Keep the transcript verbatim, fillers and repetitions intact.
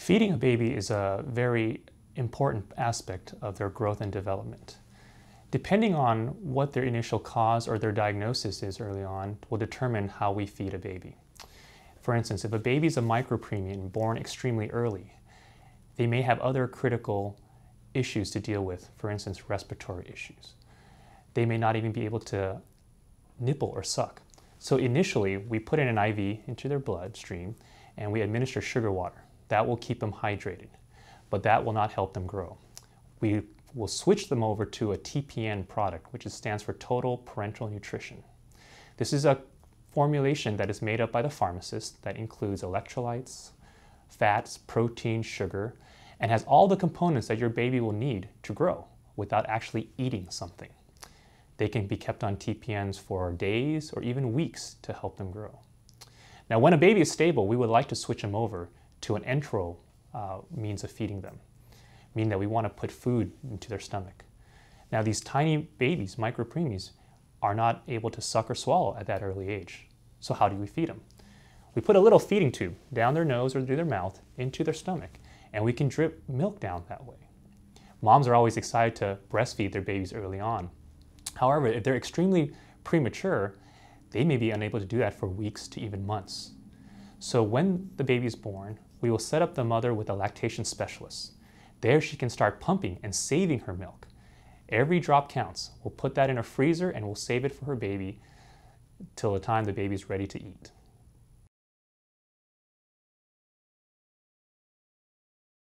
Feeding a baby is a very important aspect of their growth and development. Depending on what their initial cause or their diagnosis is early on will determine how we feed a baby. For instance, if a baby is a micropreemie born extremely early, they may have other critical issues to deal with, for instance, respiratory issues. They may not even be able to nipple or suck. So initially, we put in an I V into their bloodstream and we administer sugar water. That will keep them hydrated, but that will not help them grow. We will switch them over to a T P N product, which stands for Total Parenteral Nutrition. This is a formulation that is made up by the pharmacist that includes electrolytes, fats, protein, sugar, and has all the components that your baby will need to grow without actually eating something. They can be kept on T P Ns for days or even weeks to help them grow. Now, when a baby is stable, we would like to switch them over to an enteral uh, means of feeding them, meaning that we want to put food into their stomach. Now, these tiny babies, micropreemies, are not able to suck or swallow at that early age. So how do we feed them? We put a little feeding tube down their nose or through their mouth into their stomach, and we can drip milk down that way. Moms are always excited to breastfeed their babies early on. However, if they're extremely premature, they may be unable to do that for weeks to even months. So when the baby is born, we will set up the mother with a lactation specialist. There she can start pumping and saving her milk. Every drop counts. We'll put that in a freezer and we'll save it for her baby till the time the baby's ready to eat.